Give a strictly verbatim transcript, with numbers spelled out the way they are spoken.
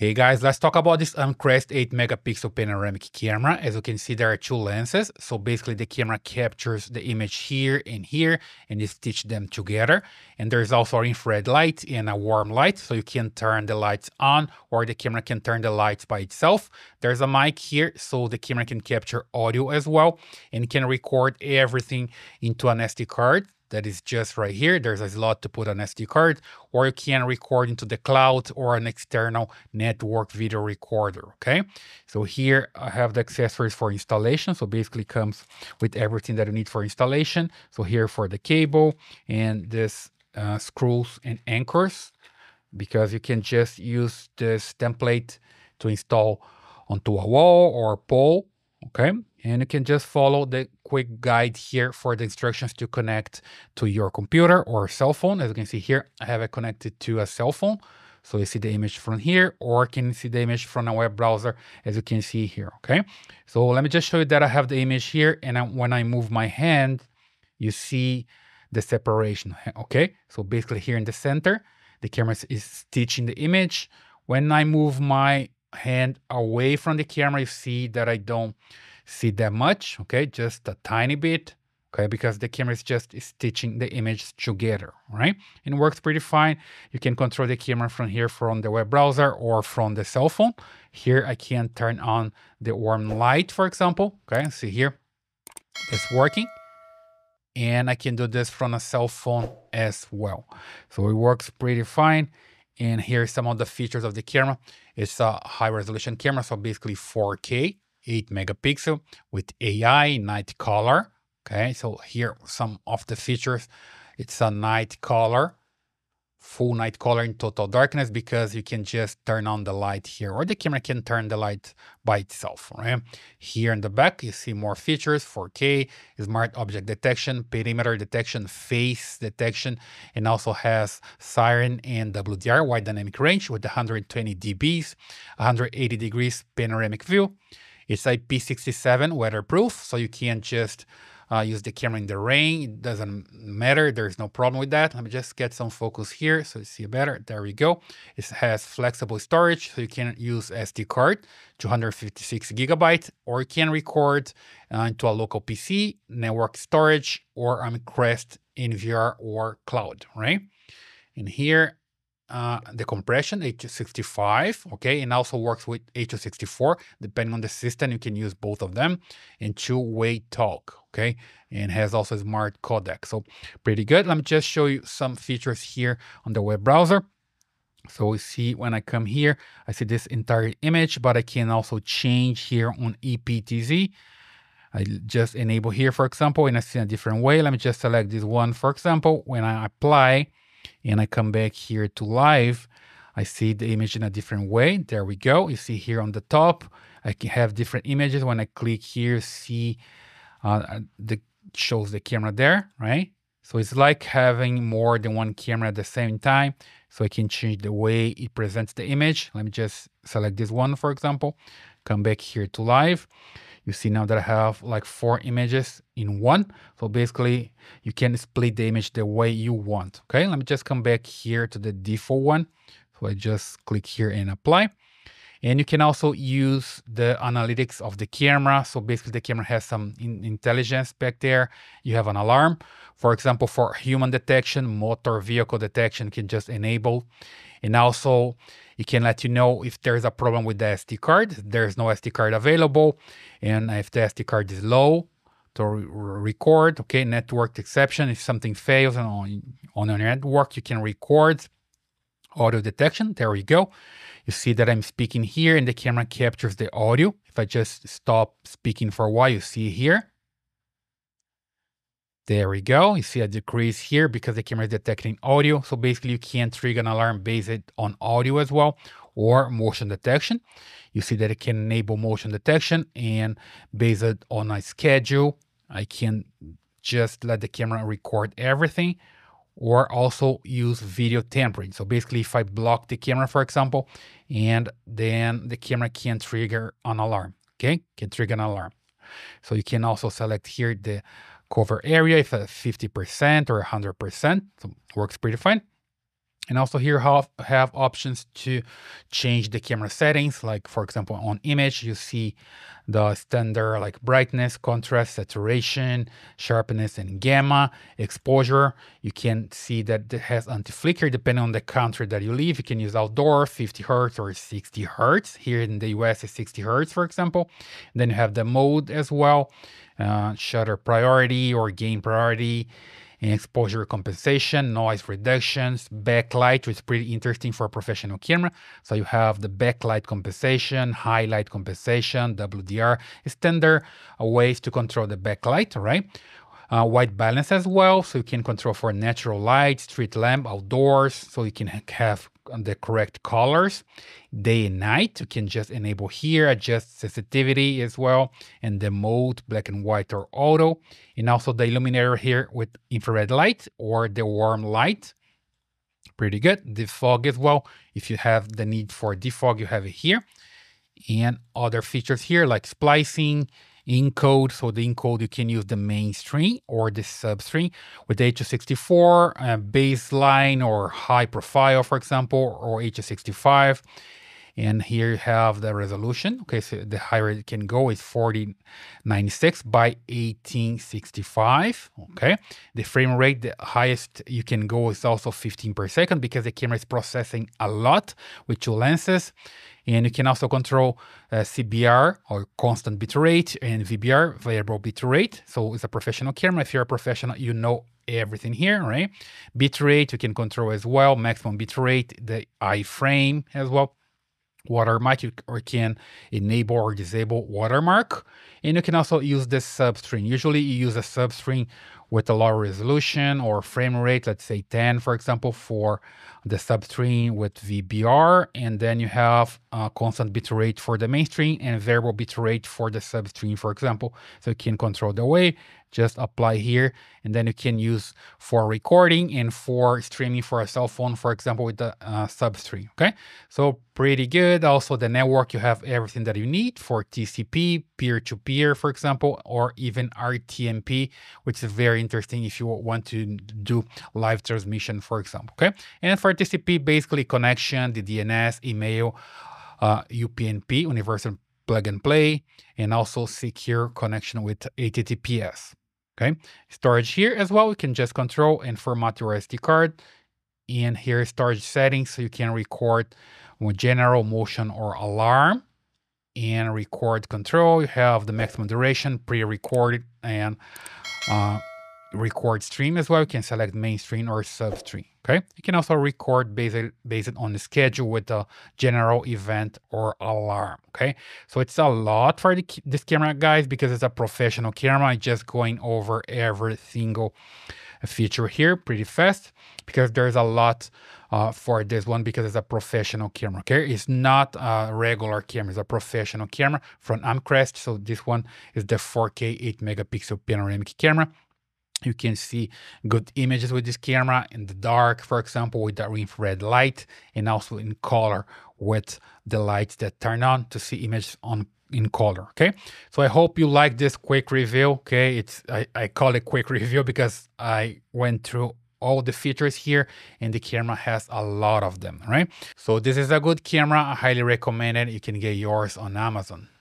Hey guys, let's talk about this Amcrest eight megapixel panoramic camera. As you can see, there are two lenses. So basically the camera captures the image here and here and you stitch them together. And there's also infrared light and a warm light. So you can turn the lights on or the camera can turn the lights by itself. There's a mic here so the camera can capture audio as well and can record everything into an S D card. That is just right here. There's a slot to put an S D card, or you can record into the cloud or an external network video recorder, okay? So here I have the accessories for installation. So basically comes with everything that you need for installation. So here for the cable and this uh, screws and anchors, because you can just use this template to install onto a wall or a pole, okay? And you can just follow the quick guide here for the instructions to connect to your computer or cell phone. As you can see here, I have it connected to a cell phone. So you see the image from here, or can you see the image from a web browser, as you can see here, okay? So let me just show you that I have the image here, and I, when I move my hand, you see the separation, okay? So basically here in the center, the camera is stitching the image. When I move my hand away from the camera, you see that I don't see that much, okay, just a tiny bit, okay, because the camera is just stitching the image together, right? And works pretty fine. You can control the camera from here, from the web browser or from the cell phone. Here I can turn on the warm light, for example, okay, see here, it's working. And I can do this from a cell phone as well. So it works pretty fine. And here's some of the features of the camera. It's a high resolution camera, so basically four K, eight megapixel with A I, night color. Okay, so here some of the features. It's a night color, full night color in total darkness, because you can just turn on the light here, or the camera can turn the light by itself, right? Here in the back, you see more features, four K, smart object detection, perimeter detection, face detection, and also has siren and W D R, wide dynamic range with one hundred twenty decibels, one hundred eighty degrees panoramic view. It's I P sixty-seven weatherproof, so you can just uh, use the camera in the rain. It doesn't matter. There's no problem with that. Let me just get some focus here so you see better. There we go. It has flexible storage, so you can use S D card, two hundred fifty-six gigabytes, or you can record uh, into a local P C, network storage, or Amcrest in V R or cloud, right? And here, Uh, the compression, H two sixty-five, okay, and also works with H two sixty-four. Depending on the system, you can use both of them, and two-way talk, okay, and has also a smart codec, so pretty good. Let me just show you some features here on the web browser. So we see when I come here, I see this entire image, but I can also change here on E P T Z. I just enable here, for example, and I see a different way. Let me just select this one, for example. When I apply, and I come back here to live, I see the image in a different way. There we go. You see here on the top, I can have different images. When I click here, see uh, the shows the camera there, right? So it's like having more than one camera at the same time. So I can change the way it presents the image. Let me just select this one, for example, come back here to live. You see now that I have like four images in one. So basically you can split the image the way you want. Okay, let me just come back here to the default one. So I just click here and apply. And you can also use the analytics of the camera. So basically the camera has some in intelligence back there. You have an alarm, for example, for human detection, motor vehicle detection, you can just enable. And also it can let you know if there's a problem with the S D card. There's no S D card available. And if the S D card is low to re record, okay, network exception. If something fails and on, on your network, you can record. Audio detection, there we go. You see that I'm speaking here and the camera captures the audio. If I just stop speaking for a while, you see here. There we go. You see a decrease here because the camera is detecting audio. So basically you can trigger an alarm based on audio as well, or motion detection. You see that it can enable motion detection, and based on a schedule, I can just let the camera record everything, or also use video tampering. So basically if I block the camera, for example, and then the camera can trigger an alarm, okay? Can trigger an alarm. So you can also select here the cover area, if it's fifty percent or one hundred percent, so works pretty fine. And also here have, have options to change the camera settings. Like for example, on image, you see the standard like brightness, contrast, saturation, sharpness, and gamma, exposure. You can see that it has anti-flicker depending on the country that you live. You can use outdoor, fifty hertz or sixty hertz. Here in the U S is sixty hertz, for example. And then you have the mode as well, uh, shutter priority or gain priority, and exposure compensation, noise reductions, backlight, which is pretty interesting for a professional camera. So you have the backlight compensation, highlight compensation, W D R, standard ways to control the backlight, right? Uh, white balance as well, so you can control for natural light, street lamp, outdoors, so you can have the correct colors. Day and night, you can just enable here, adjust sensitivity as well, and the mode, black and white or auto, and also the illuminator here with infrared light or the warm light. Pretty good. Defog as well. If you have the need for defog, you have it here. And other features here like splicing, encode. So the encode, you can use the main string or the substring. With H two sixty-four, uh, baseline or high profile, for example, or H two sixty-five. And here you have the resolution. Okay, so the higher it can go is forty ninety-six by eighteen sixty-five. Okay, the frame rate, the highest you can go is also fifteen per second because the camera is processing a lot with two lenses. And you can also control uh, C B R or constant bitrate and V B R, variable bitrate. So it's a professional camera. If you're a professional, you know everything here, right? Bitrate, you can control as well, maximum bitrate, the iframe as well. Watermark, you can enable or disable watermark. And you can also use the substring. Usually you use a substring with a lower resolution or frame rate, let's say ten, for example, for the substring with V B R. And then you have a constant bitrate for the mainstream and variable bitrate for the substring, for example. So you can control the way, just apply here. And then you can use for recording and for streaming for a cell phone, for example, with the uh, substring, okay? So pretty good. Also the network, you have everything that you need for T C P, peer-to-peer, for example, or even R T M P, which is very interesting if you want to do live transmission, for example, okay? And for T C P, basically connection, the D N S, email, uh, U P n P, universal plug and play, and also secure connection with H T T P S, okay? Storage here as well, you can just control and format your S D card. And here is storage settings, so you can record with general, motion, or alarm. And record control, you have the maximum duration, pre-recorded, and uh, record stream as well. You can select main stream or sub stream, okay? You can also record based, based on the schedule with a general event or alarm, okay? So it's a lot for the, this camera, guys, because it's a professional camera. I'm just going over every single feature here pretty fast because there's a lot Uh, for this one because it's a professional camera, okay? It's not a regular camera, it's a professional camera from Amcrest. So this one is the four K eight megapixel panoramic camera. You can see good images with this camera in the dark, for example, with the infrared light, and also in color with the lights that turn on to see images on in color, okay? So I hope you like this quick review, okay? It's I, I call it quick review because I went through all the features here and the camera has a lot of them, right? So this is a good camera. I highly recommend it. You can get yours on Amazon.